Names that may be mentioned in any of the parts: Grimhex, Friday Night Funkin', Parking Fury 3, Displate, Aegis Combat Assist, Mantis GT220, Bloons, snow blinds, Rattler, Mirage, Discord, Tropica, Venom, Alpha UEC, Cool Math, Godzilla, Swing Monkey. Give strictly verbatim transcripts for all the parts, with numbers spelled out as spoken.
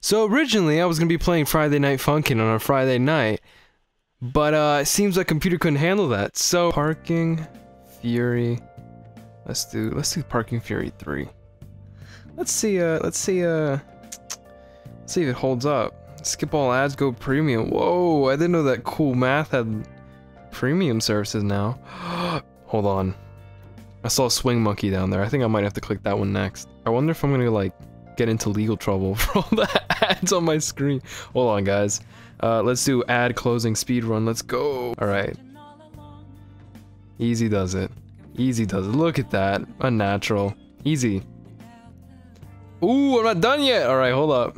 So originally, I was going to be playing Friday Night Funkin' on a Friday night, but uh, it seems like computer couldn't handle that. So Parking Fury, let's do let's do Parking Fury three. Let's see uh let's see uh let's see if it holds up. Skip all ads, go premium. Whoa, I didn't know that Cool Math had premium services now. Hold on. I saw Swing Monkey down there. I think I might have to click that one next. I wonder if I'm gonna like get into legal trouble for all the ads on my screen. Hold on, guys. Uh, let's do ad closing speed run. Let's go. All right. Easy does it. Easy does it. Look at that. Unnatural. Easy. Ooh, I'm not done yet. All right, hold up.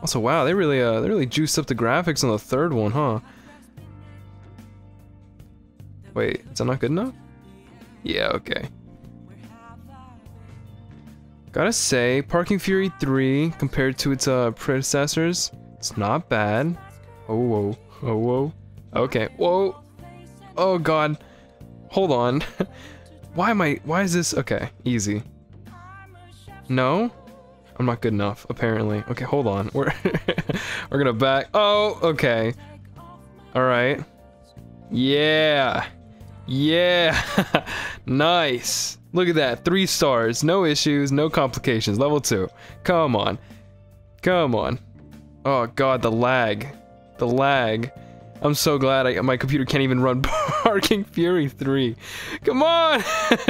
Also, wow, they really uh, they really juiced up the graphics on the third one, huh? Wait, is that not good enough? Yeah, okay. Gotta say, Parking Fury three, compared to its uh, predecessors, it's not bad. Oh, whoa. Oh, whoa. Okay. Whoa. Oh, God. Hold on. Why am I... Why is this... Okay. Easy. No? I'm not good enough, apparently. Okay, hold on. We're... We're gonna back... Oh, okay. Alright. Yeah. Yeah. Nice. Look at that. Three stars. No issues. No complications. Level two. Come on. Come on. Oh, God, the lag. The lag. I'm so glad I, my computer can't even run Parking Fury three. Come on!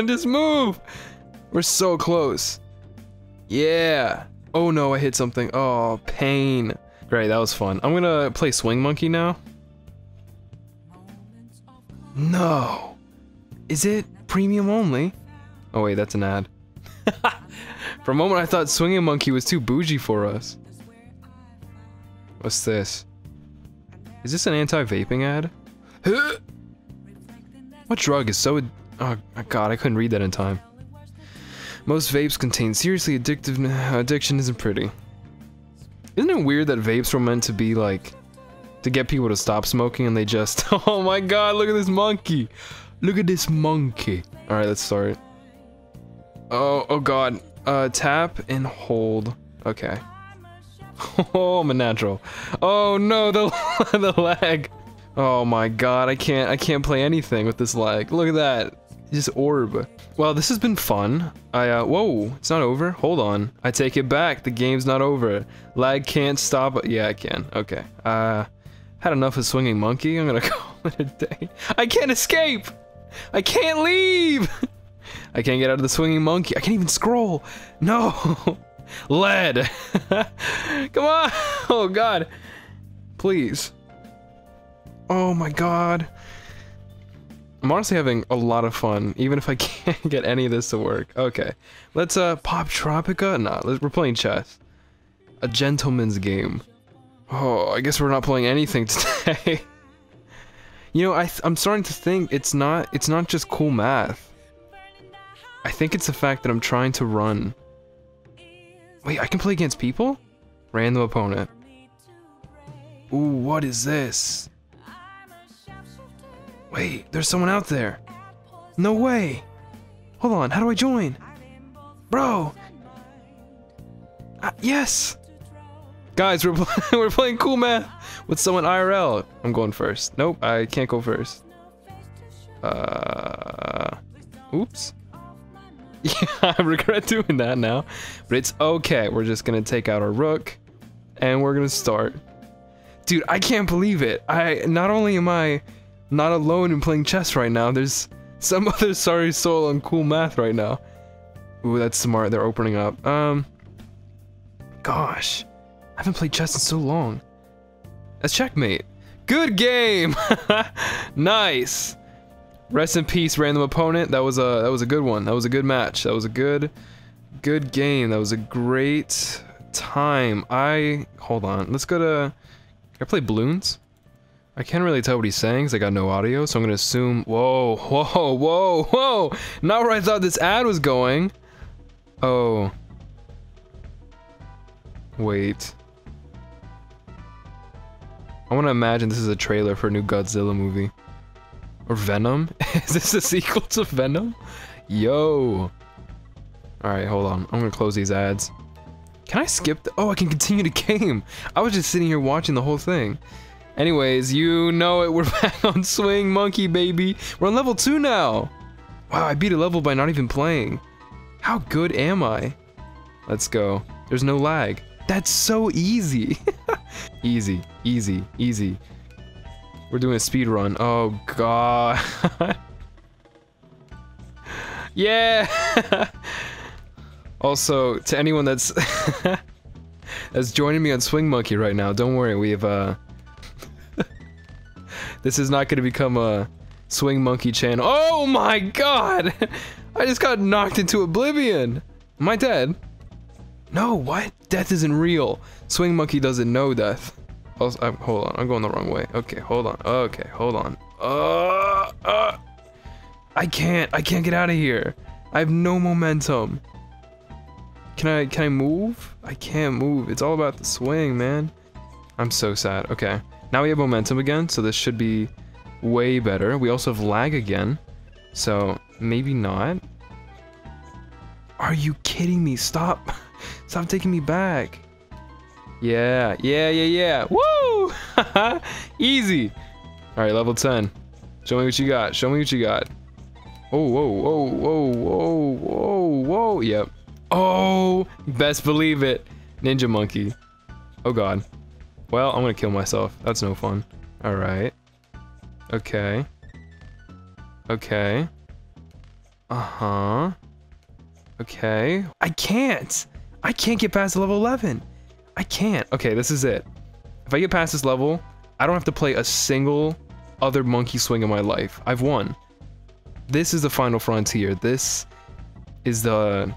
Just move! We're so close. Yeah! Oh no, I hit something. Oh, pain. Great, that was fun. I'm gonna play Swing Monkey now. No! Is it premium only? Oh wait, that's an ad. For a moment I thought Swinging Monkey was too bougie for us. What's this? Is this an anti-vaping ad? Huh? What drug is so... Oh god, I couldn't read that in time. Most vapes contain seriously addictive... Addiction isn't pretty. Isn't it weird that vapes were meant to be like... to get people to stop smoking and they just... Oh my god, look at this monkey! Look at this monkey! Alright, let's start. Oh, oh god. Uh, tap and hold. Okay. Oh, I'm a natural. Oh no, the the lag. Oh my god, I can't I can't play anything with this lag. Look at that, just orb. Well, this has been fun. I uh, whoa, it's not over. Hold on, I take it back. The game's not over. Lag can't stop. Yeah, I can. Okay. Uh, had enough of Swinging Monkey. I'm gonna call it a day. I can't escape. I can't leave. I can't get out of the Swinging Monkey. I can't even scroll. No. Lead. Come on. Oh god, please. Oh my god, I'm honestly having a lot of fun even if I can't get any of this to work. Okay, let's uh pop Tropica. Nah, let's, we're playing chess, a gentleman's game. Oh, I guess we're not playing anything today. You know, I th I'm starting to think it's not it's not just Cool Math. I think it's the fact that I'm trying to run. Wait, I can play against people? Random opponent. Ooh, what is this? Wait, there's someone out there. No way. Hold on, how do I join? Bro. Uh, yes. Guys, we're, pl we're playing Cool Math with someone I R L. I'm going first. Nope, I can't go first. Uh, oops. Yeah, I regret doing that now, but it's okay. We're just gonna take out our rook, and we're gonna start. Dude, I can't believe it. I not only am I not alone in playing chess right now, there's some other sorry soul on Cool Math right now. Ooh, that's smart. They're opening up. Um, gosh, I haven't played chess in so long. That's checkmate. Good game. Nice. Rest in peace, random opponent. That was a that was a good one. That was a good match. That was a good, good game. That was a great time. I hold on. Let's go to. Can I play Bloons? I can't really tell what he's saying because I got no audio, so I'm gonna assume. Whoa, whoa, whoa, whoa! Not where I thought this ad was going. Oh. Wait. I want to imagine this is a trailer for a new Godzilla movie. Or Venom? Is this a sequel to Venom? Yo! Alright, hold on. I'm gonna close these ads. Can I skip the- oh, I can continue the game! I was just sitting here watching the whole thing. Anyways, you know it, we're back on Swing Monkey, baby! We're on level two now! Wow, I beat a level by not even playing. How good am I? Let's go. There's no lag. That's so easy! Easy, easy, easy. We're doing a speed run. Oh god. Yeah! Also, to anyone that's that's joining me on Swing Monkey right now, don't worry, we have uh this is not gonna become a Swing Monkey channel. Oh my god! I just got knocked into oblivion! Am I dead? No, what? Death isn't real. Swing Monkey doesn't know death. Also, I'm, hold on, I'm going the wrong way. Okay, hold on. Okay, hold on. Uh, uh, I can't. I can't get out of here. I have no momentum. Can I? Can I move? I can't move. It's all about the swing, man. I'm so sad. Okay, now we have momentum again, so this should be way better. We also have lag again, so maybe not. Are you kidding me? Stop. Stop taking me back. Yeah, yeah, yeah, yeah. Woo! Easy. All right, level ten. Show me what you got. Show me what you got. Oh, whoa, whoa, whoa, whoa, whoa, whoa. Yep. Oh, best believe it. Ninja Monkey. Oh, God. Well, I'm going to kill myself. That's no fun. All right. Okay. Okay. Uh-huh. Okay. I can't. I can't get past level eleven. I can't. Okay, this is it. If I get past this level, I don't have to play a single other monkey swing in my life. I've won. This is the final frontier. This is the...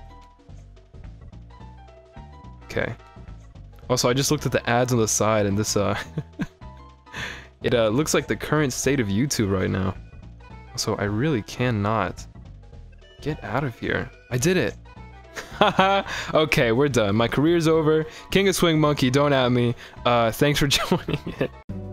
Okay. Also, I just looked at the ads on the side and this, uh... it, uh, looks like the current state of YouTube right now. So I really cannot get out of here. I did it. Haha, okay, we're done. My career's over. King of Swing Monkey, don't at me. Uh, thanks for joining it.